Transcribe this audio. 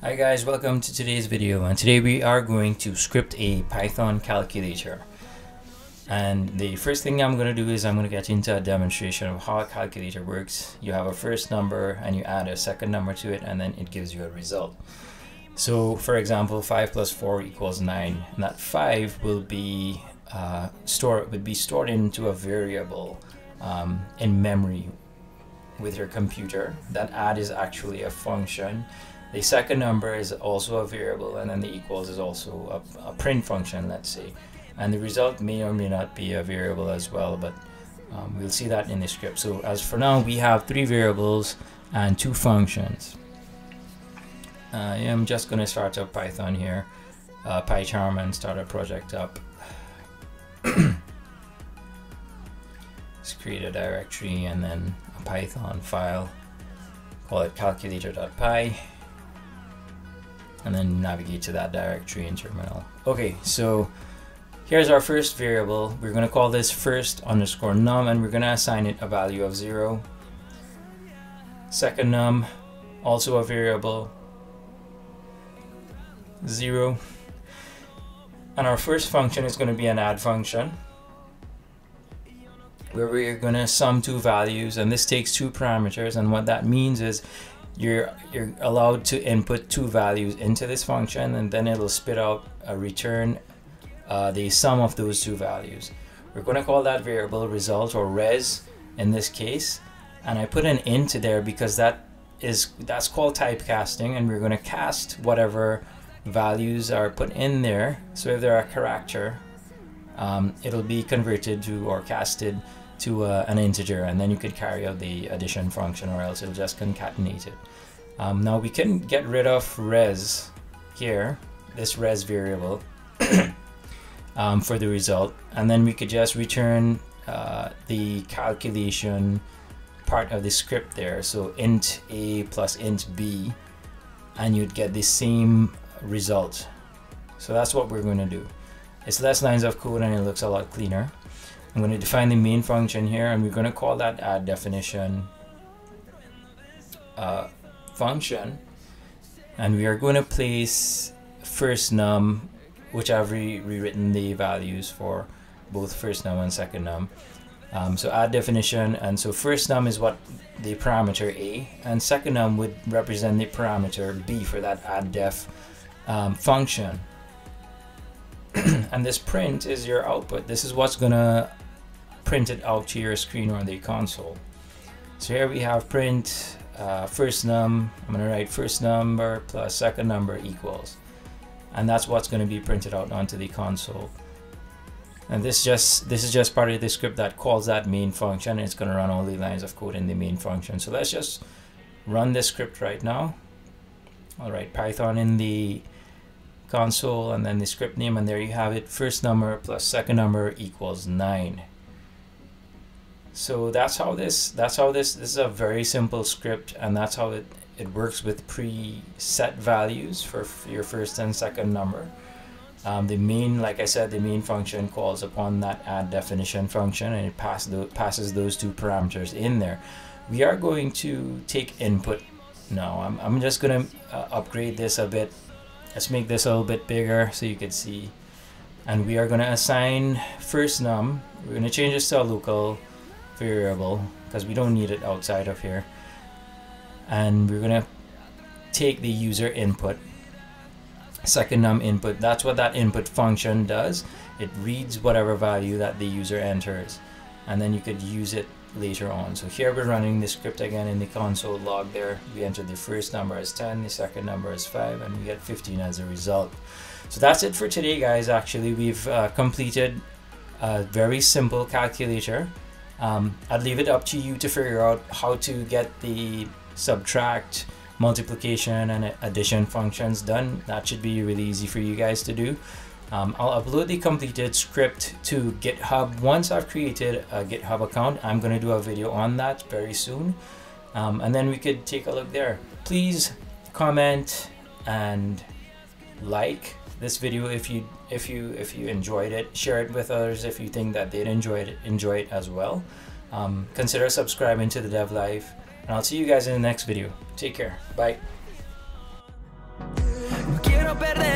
Hi guys, welcome to today's video, and today we are going to script a Python calculator. And the first thing I'm going to do is I'm going to get into a demonstration of how a calculator works. You have a first number and you add a second number to it, and then it gives you a result. So for example, 5 plus 4 equals 9, and that 5 will be stored into a variable in memory with your computer. That add is actually a function. The second number is also a variable, and then the equals is also a print function, let's say. And the result may or may not be a variable as well, but we'll see that in the script. So as for now, we have 3 variables and 2 functions. I'm just going to start up Python here, PyCharm, and start a project up. Let's create a directory and then a Python file. Call it calculator.py. And then navigate to that directory in terminal. Okay, so here's our first variable. We're going to call this first_num, and we're going to assign it a value of 0. Second num, also a variable, 0. And our first function is going to be an add function, where we're going to sum 2 values, and this takes 2 parameters. And what that means is you're allowed to input 2 values into this function, and then it'll spit out a return the sum of those 2 values. We're going to call that variable result, or res in this case, and I put an int there because that's called typecasting, and we're going to cast whatever values are put in there. So if they're a character, it'll be converted to or casted to an integer, and then you could carry out the addition function, or else it'll just concatenate it. Now we can get rid of res here, this res variable, for the result, and then we could just return the calculation part of the script there. So int a plus int b, and you'd get the same result. So that's what we're going to do. It's less lines of code and it looks a lot cleaner. I'm going to define the main function here, and we're going to call that add definition function, and we are going to place first num, which I've rewritten the values for both first num and second num. So add definition, and so first num is what the parameter a, and second num would represent the parameter b for that add def function. And this print is your output. This is what's gonna print it out to your screen or the console. So here we have print first num. I'm gonna write first number plus second number equals, and that's what's gonna be printed out onto the console. And this is just part of the script that calls that main function. It's gonna run all the lines of code in the main function. So let's just run this script right now. I'll write Python in the console and then the script name, and there you have it, first number plus second number equals 9. So this is a very simple script, and that's how it works with preset values for your first and second number. Like I said, the main function calls upon that add definition function, and it passes those 2 parameters in there. We are going to take input now. I'm just gonna upgrade this a bit. Let's make this a little bit bigger so you can see, and we are going to assign first num. We're going to change this to a local variable because we don't need it outside of here, and we're going to take the user input, second num input. That's what that input function does. It reads whatever value that the user enters, and then you could use it later on. So here we're running the script again in the console log there. We entered the first number as 10, the second number as 5, and we get 15 as a result. So that's it for today, guys. Actually, we've completed a very simple calculator. I'd leave it up to you to figure out how to get the subtract, multiplication, and addition functions done. That should be really easy for you guys to do. I'll upload the completed script to GitHub. Once I've created a GitHub account, I'm going to do a video on that very soon. And then we could take a look there. Please comment and like this video if you enjoyed it. Share it with others if you think that they'd enjoy it as well. Consider subscribing to The Dev Life, and I'll see you guys in the next video. Take care. Bye. perder.